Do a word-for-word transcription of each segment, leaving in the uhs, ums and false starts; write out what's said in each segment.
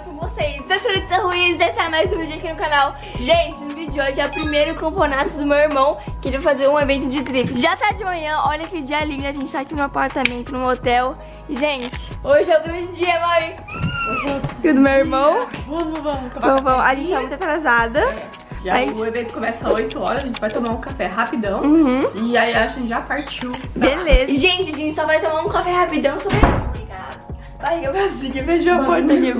episódio com vocês. Eu sou a Letícia Ruiz, esse é mais um vídeo aqui no canal. Gente, no vídeo de hoje é o primeiro campeonato do meu irmão, que ele vai fazer um evento de drift. Já tá de manhã, olha que dia lindo, a gente tá aqui no apartamento, num hotel. E, gente, hoje é o grande dia, mãe. E do meu irmão. Vamos, vamos, vamos, vamos. A gente tá muito atrasada. É. Já mas... O evento começa às oito horas, a gente vai tomar um café rapidão. Uhum. E aí a gente já partiu. Beleza. E, gente, a gente só vai tomar um café rapidão sobre barriga vazia, fechou a porta aqui.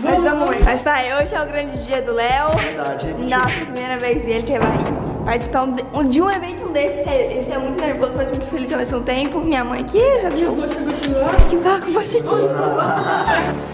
Mas vamos. Mas pai, hoje é o grande dia do Léo. Verdade, gente. Nossa, primeira vez ele tem barriga. Participar de um evento desse, ele é muito nervoso, mas muito feliz ao mesmo tempo. Minha mãe aqui já viu. Que vácuo, baixinho.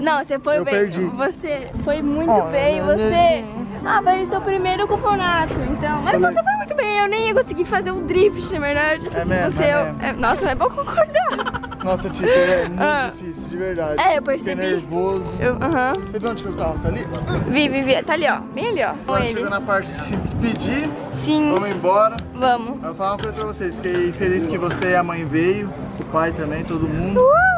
Não, você foi eu bem. Perdi. Você foi muito oh, bem. Você. Ah, vai ser o primeiro campeonato. Então. Mas você foi muito bem. Eu nem ia conseguir fazer um drift, na verdade. É mesmo, você, é mesmo. É... Nossa, não é bom concordar. Nossa, Tito, é muito ah. difícil, de verdade. É, eu percebi. Fiquei nervoso. Eu, uh -huh. Você viu onde que o carro tá ali? Vi, vi, vi. Tá ali, ó. Bem ali, ó. Agora chega na parte de se despedir. Sim. Vamos embora. Vamos. Eu vou falar uma coisa pra vocês, fiquei feliz que você, a mãe veio, o pai também, todo mundo. Uh!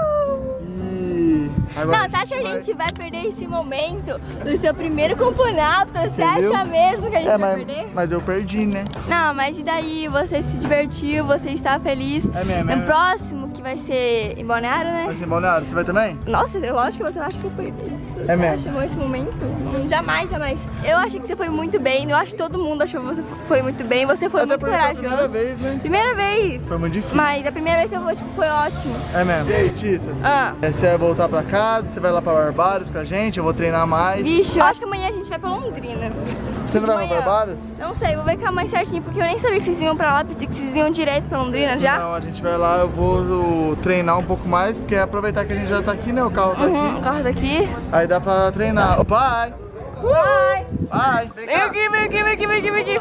E agora não, você acha que vai... a gente vai perder esse momento do seu primeiro campeonato? Você, você acha viu? mesmo que a gente é, vai mas, perder? Mas eu perdi, né? Não, mas e daí? Você se divertiu, você está feliz. É mesmo, é no próximo, que vai ser em Balneário, né? Vai ser em Balneário, você vai também? Nossa, eu acho que você acha que eu perdi isso. É você mesmo? Achou esse momento? Jamais, jamais. Eu achei que você foi muito bem, eu acho que todo mundo achou que você foi muito bem, você foi eu muito corajoso. Primeira vez, né? Primeira vez. Foi muito difícil. Mas a primeira vez que eu vou, tipo, foi ótimo. É mesmo? E aí, Tita? Ah. Você vai voltar pra casa, você vai lá pra Barbários com a gente, eu vou treinar mais. Vixe, eu acho que amanhã a gente vai pra Londrina. Você vai pra Barbados? Não sei, vou ver com a mãe certinho, porque eu nem sabia que vocês iam pra lá, pensei que vocês iam direto pra Londrina já. Não, a gente vai lá, eu vou treinar um pouco mais, porque é aproveitar que a gente já tá aqui, né? O carro tá uhum, aqui. O carro tá aqui. Aí dá pra treinar. Bye! Bye! Bye! Vem aqui, vem aqui, vem aqui, vem aqui, vem aqui.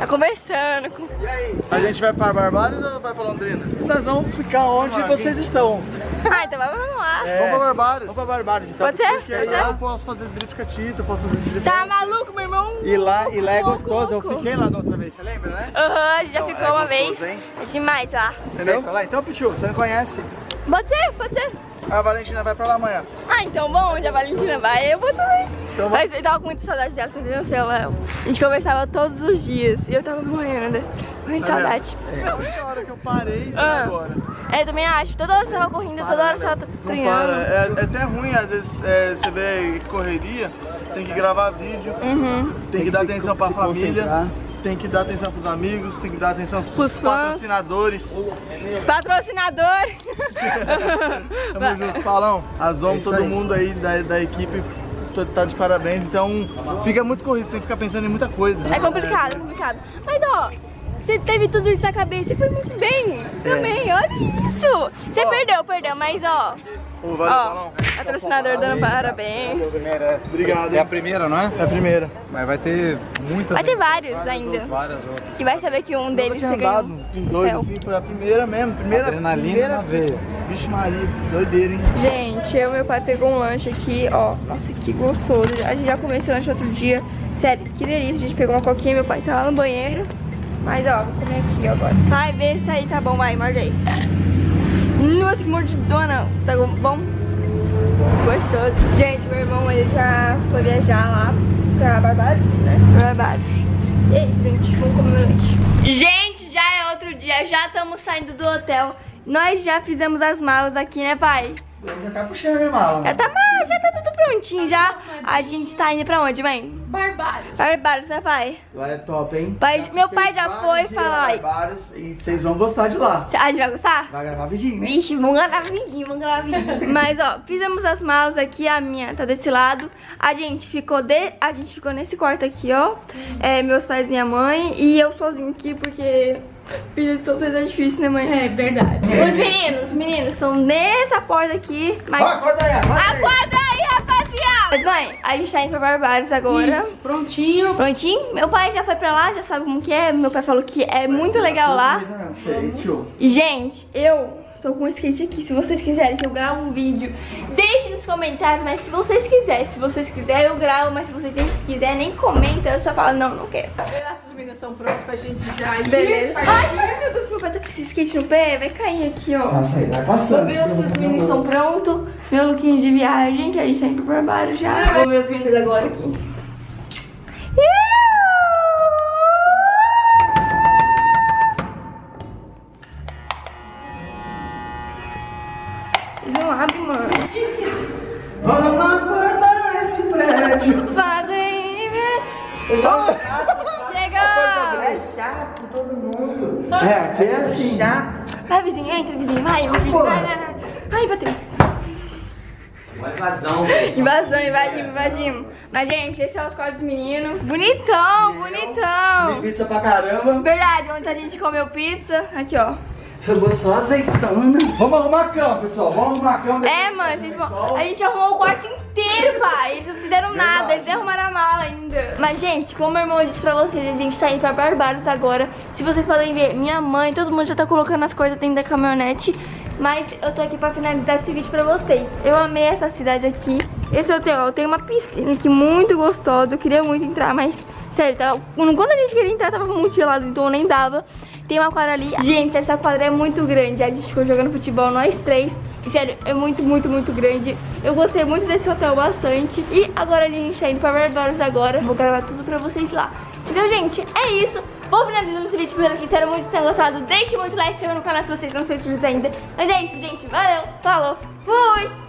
Tá conversando. E aí? A gente vai pra Barbados ou vai pra Londrina? Nós vamos ficar onde ah, vocês aqui. estão. Ah, então vamos lá. É. Vamos pra Barbaros. Vamos pra Barbaros, então. Pode ser? Porque aí lá eu posso fazer drift com a Tita, eu posso fazer drift. Tá maluco, meu irmão? E lá, e lá é gostoso. Louco. Eu fiquei lá da outra vez, você lembra, né? Aham, uhum, já então, ficou é uma gostoso, vez. Hein? É demais lá. Entendeu? Pra lá. Então, Pichu, você não conhece? Pode ser, pode ser. A Valentina vai pra lá amanhã. Ah, então bom, onde a Valentina vai, eu vou também. Então, mas eu tava com muita saudade dela, vocês não sei, Léo. A gente conversava todos os dias e eu tava morrendo, né? Muita tá saudade. É a única hora que eu parei e ah. agora. É, eu também acho. Toda hora você tava correndo, para, toda hora você tava treinando. É, é até ruim, às vezes, é, você vê correria, tem que gravar vídeo, uhum. tem, tem que dar atenção pra família. Concentrar. Tem que dar atenção pros amigos, tem que dar atenção aos Os patrocinadores. Os patrocinadores! Tamo junto, Paulão. A ZOM, é todo aí. mundo aí da, da equipe tá de parabéns, então fica muito corrido, você tem que ficar pensando em muita coisa. É complicado, é complicado. Mas ó, você teve tudo isso na cabeça, você foi muito bem também, é. olha isso! Você ó. perdeu, perdeu, mas ó... Ô, valeu, ó, Paulão. Patrocinador dando parabéns. parabéns. Obrigado. É a primeira, não é? É a primeira. Mas vai ter muitas. Vai ter vários ainda. Várias outras. Que vai saber que um deles você ganhou. Em dois, assim, foi a primeira mesmo. Primeira, Adrenalina primeira... na veia. Vixe Maria, doideira, hein? Gente, eu e meu pai pegou um lanche aqui, ó. Nossa, que gostoso. A gente já comeu esse lanche outro dia. Sério, que delícia. A gente pegou uma coquinha, meu pai tá lá no banheiro. Mas, ó, vou comer aqui agora. Vai ver se aí tá bom, vai, morde aí. Nossa, que mordidona! Tá bom? Gostoso. Gente, meu irmão, ele já foi viajar lá pra Barbados, né? Barbados. E é isso, gente. Vamos comer meu lanche. Gente, já é outro dia. Já estamos saindo do hotel. Nós já fizemos as malas aqui, né, pai? Já tá puxando a minha mala. Já tá, já tá tudo prontinho, já. A gente tá indo pra onde, mãe? Barbados. Barbados, né, pai? Lá é top, hein? Pai, meu pai já foi falar. Barbados, e vocês vão gostar de lá. A gente vai gostar? Vai gravar vidinho, né? Vixe, vamos gravar vidinho, vamos gravar vidinho. Mas, ó, fizemos as malas aqui, a minha tá desse lado. A gente ficou, de... a gente ficou nesse quarto aqui, ó. É, meus pais, minha mãe e eu sozinho aqui, porque... Filha de solteiro é difícil, né, mãe? É verdade. Os meninos, os meninos são nessa porta aqui. Mas... Acorda aí, acorda aí. Acorda aí, rapaziada. Mas, mãe, a gente tá indo pra Barbaros agora. Isso, prontinho. Prontinho? Meu pai já foi pra lá, já sabe como que é. Meu pai falou que é Parece muito legal lá. E, gente, eu tô com um skate aqui. Se vocês quiserem que eu grave um vídeo, deixe nos comentários. Mas se vocês quiserem, se vocês quiserem, eu gravo. Mas se vocês quiserem, nem comenta. Eu só falo, não, não quero. Pedaços de meninas são prontos pra gente já ir. Beleza. Ai, meu Deus, meu pai tá com esse skate no pé. Vai cair aqui, ó. Nossa, aí vai passando. Os meus meninos são prontos. Meu lookinho de viagem, que a gente tá indo pro Barbário já. Vou ver os meninos agora aqui. É, aqui é assim. Já. Vai, vizinho, entra, vizinho. Vai, vizinho. Vai, vai, vai. Ai, bateu. Invasão, invasão, invadimos, invadimos. Mas, gente, esse é os quartos dos meninos. Bonitão, Meu, bonitão. Pizza pra caramba. Verdade, ontem a gente comeu pizza. Aqui, ó. Chegou só azeitona. Vamos arrumar a cama, pessoal. Vamos arrumar a cama. É, mano, vocês vão... a gente arrumou o quarto inteiro, pai. Eles não fizeram Verdade. nada, eles arrumaram a mala ainda. Mas, gente, como meu irmão disse pra vocês, a gente tá indo pra Barbados agora. Se vocês podem ver, minha mãe, todo mundo já tá colocando as coisas dentro da caminhonete. Mas eu tô aqui pra finalizar esse vídeo pra vocês. Eu amei essa cidade aqui. Esse hotel, ó, tem uma piscina aqui muito gostosa. Eu queria muito entrar, mas... Sério, tava, quando a gente queria entrar, tava muito gelado, então eu nem dava. Tem uma quadra ali. Gente, essa quadra é muito grande. A gente ficou jogando futebol, nós três. Sério, é muito, muito, muito grande. Eu gostei muito desse hotel bastante. E agora a gente tá indo pra Barbários agora. Vou gravar tudo pra vocês lá. Então, gente, é isso. Vou finalizando esse vídeo por aqui. Espero muito que tenham gostado. Deixe muito like, se inscreva no canal se vocês não se inscreveram ainda. Mas é isso, gente. Valeu, falou, fui!